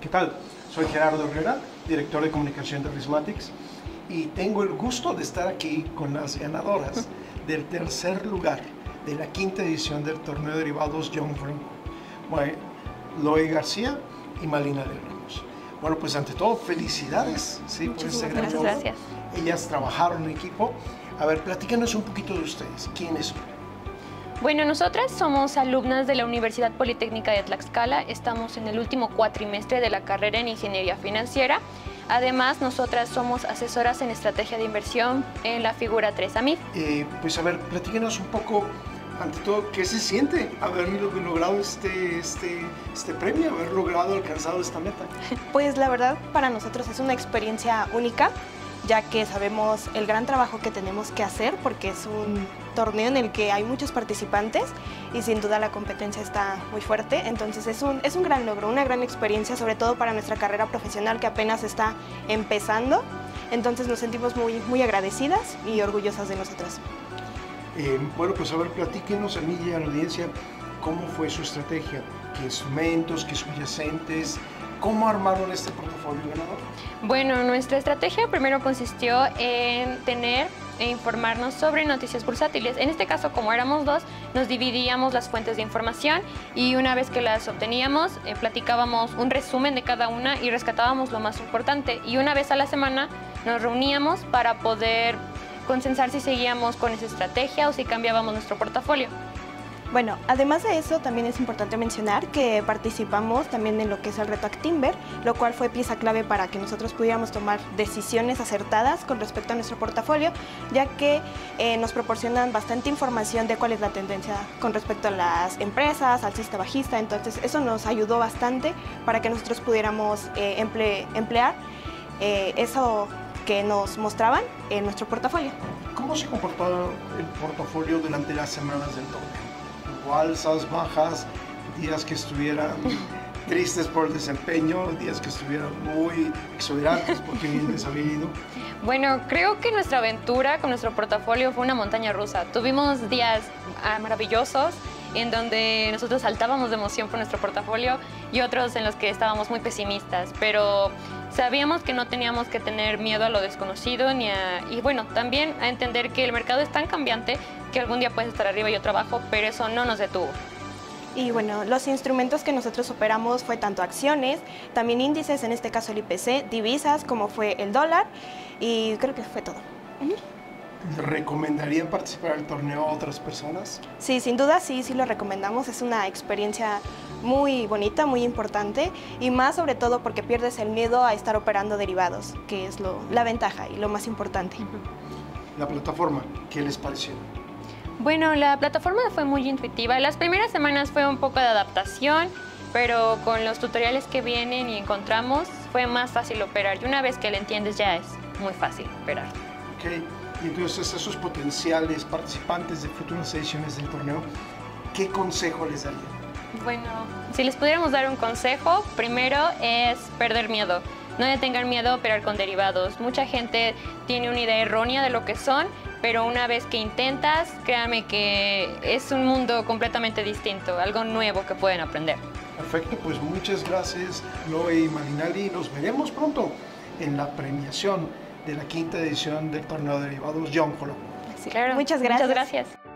¿Qué tal? Soy Gerardo Herrera, director de comunicación de RiskMathics, y tengo el gusto de estar aquí con las ganadoras del tercer lugar de la quinta edición del Torneo de Derivados John Hull Award, Loenicher García y Malinalli Ramos. Bueno, pues ante todo, felicidades, ¿sí? Por este gran logro. Gracias. Ellas trabajaron en equipo. A ver, platícanos un poquito de ustedes. ¿Quiénes son? Bueno, nosotras somos alumnas de la Universidad Politécnica de Tlaxcala. Estamos en el último cuatrimestre de la carrera en Ingeniería Financiera. Además, nosotras somos asesoras en estrategia de inversión en la figura 3AMIF. Pues a ver, platíquenos un poco, ante todo, ¿qué se siente haber logrado este premio, haber logrado alcanzar esta meta? Pues la verdad, para nosotros es una experiencia única, ya que sabemos el gran trabajo que tenemos que hacer porque es un torneo en el que hay muchos participantes y sin duda la competencia está muy fuerte. Entonces es un gran logro, una gran experiencia, sobre todo para nuestra carrera profesional que apenas está empezando. Entonces nos sentimos muy, muy agradecidas y orgullosas de nosotras. Bueno, pues a ver, platíquenos a mí y a la audiencia cómo fue su estrategia, qué instrumentos, qué subyacentes, ¿cómo armaron este portafolio ganador? Bueno, nuestra estrategia primero consistió en tener e informarnos sobre noticias bursátiles. En este caso, como éramos dos, nos dividíamos las fuentes de información y una vez que las obteníamos, platicábamos un resumen de cada una y rescatábamos lo más importante. Y una vez a la semana nos reuníamos para poder consensar si seguíamos con esa estrategia o si cambiábamos nuestro portafolio. Bueno, además de eso, también es importante mencionar que participamos también en lo que es el reto Actimber, lo cual fue pieza clave para que nosotros pudiéramos tomar decisiones acertadas con respecto a nuestro portafolio, ya que nos proporcionan bastante información de cuál es la tendencia con respecto a las empresas, alcista, bajista. Entonces, eso nos ayudó bastante para que nosotros pudiéramos emplear eso que nos mostraban en nuestro portafolio. ¿Cómo se comportó el portafolio durante las semanas del torneo? Alzas, bajas, días que estuvieran tristes por el desempeño, días que estuvieran muy exuberantes porque bien les había ido. Bueno, creo que nuestra aventura con nuestro portafolio fue una montaña rusa. Tuvimos días maravillosos en donde nosotros saltábamos de emoción por nuestro portafolio y otros en los que estábamos muy pesimistas, pero sabíamos que no teníamos que tener miedo a lo desconocido y bueno, también a entender que el mercado es tan cambiante que algún día puedes estar arriba y otro abajo, pero eso no nos detuvo. Y bueno, los instrumentos que nosotros operamos fue tanto acciones, también índices, en este caso el IPC, divisas como fue el dólar y creo que fue todo. ¿Recomendarían participar al torneo a otras personas? Sí, sin duda sí lo recomendamos. Es una experiencia muy bonita, muy importante y más sobre todo porque pierdes el miedo a estar operando derivados, que es la ventaja y lo más importante. La plataforma, ¿qué les pareció? Bueno, la plataforma fue muy intuitiva. Las primeras semanas fue un poco de adaptación, pero con los tutoriales que vienen y encontramos fue más fácil operar. Y una vez que lo entiendes ya es muy fácil operar. Okay. Y entonces esos potenciales participantes de futuras ediciones del torneo, ¿qué consejo les daría? Bueno, si les pudiéramos dar un consejo, primero es perder miedo. No le tengan miedo a operar con derivados. Mucha gente tiene una idea errónea de lo que son, pero una vez que intentas, créanme que es un mundo completamente distinto, algo nuevo que pueden aprender. Perfecto, pues muchas gracias, Loe y Malinalli. Nos veremos pronto en la premiación de la quinta edición del Torneo de Derivados John Hull. Sí, claro. Muchas gracias.